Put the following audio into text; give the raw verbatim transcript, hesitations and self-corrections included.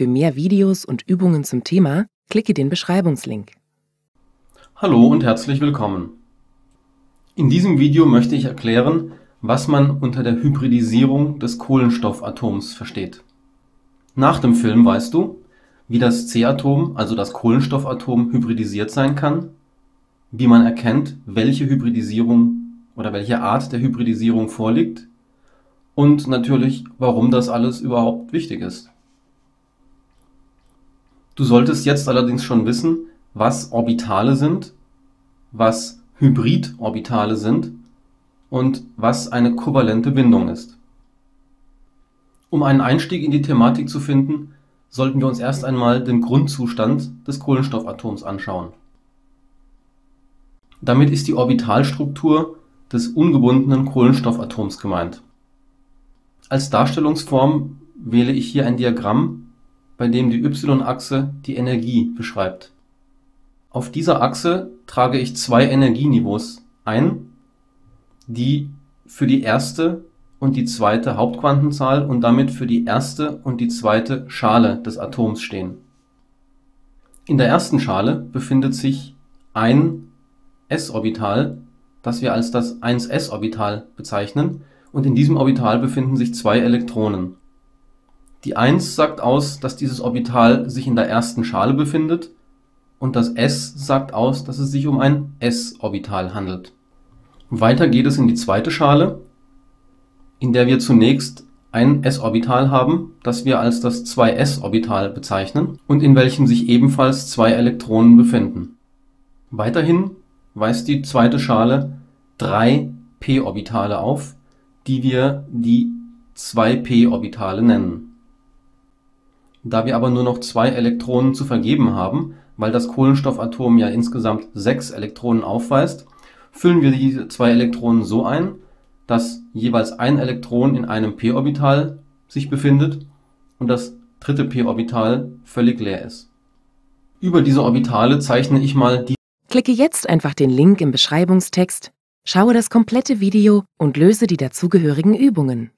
Für mehr Videos und Übungen zum Thema, klicke den Beschreibungslink. Hallo und herzlich willkommen. In diesem Video möchte ich erklären, was man unter der Hybridisierung des Kohlenstoffatoms versteht. Nach dem Film weißt du, wie das C-Atom, also das Kohlenstoffatom, hybridisiert sein kann, wie man erkennt, welche Hybridisierung oder welche Art der Hybridisierung vorliegt und natürlich, warum das alles überhaupt wichtig ist. Du solltest jetzt allerdings schon wissen, was Orbitale sind, was Hybridorbitale sind und was eine kovalente Bindung ist. Um einen Einstieg in die Thematik zu finden, sollten wir uns erst einmal den Grundzustand des Kohlenstoffatoms anschauen. Damit ist die Orbitalstruktur des ungebundenen Kohlenstoffatoms gemeint. Als Darstellungsform wähle ich hier ein Diagramm, bei dem die Y-Achse die Energie beschreibt. Auf dieser Achse trage ich zwei Energieniveaus ein, die für die erste und die zweite Hauptquantenzahl und damit für die erste und die zweite Schale des Atoms stehen. In der ersten Schale befindet sich ein s-Orbital, das wir als das eins s-Orbital bezeichnen, und in diesem Orbital befinden sich zwei Elektronen. Die eins sagt aus, dass dieses Orbital sich in der ersten Schale befindet, und das s sagt aus, dass es sich um ein s-Orbital handelt. Weiter geht es in die zweite Schale, in der wir zunächst ein s-Orbital haben, das wir als das zwei s-Orbital bezeichnen und in welchem sich ebenfalls zwei Elektronen befinden. Weiterhin weist die zweite Schale drei p-Orbitale auf, die wir die zwei p-Orbitale nennen. Da wir aber nur noch zwei Elektronen zu vergeben haben, weil das Kohlenstoffatom ja insgesamt sechs Elektronen aufweist, füllen wir diese zwei Elektronen so ein, dass jeweils ein Elektron in einem p-Orbital sich befindet und das dritte p-Orbital völlig leer ist. Über diese Orbitale zeichne ich mal die... Klicke jetzt einfach den Link im Beschreibungstext, schaue das komplette Video und löse die dazugehörigen Übungen.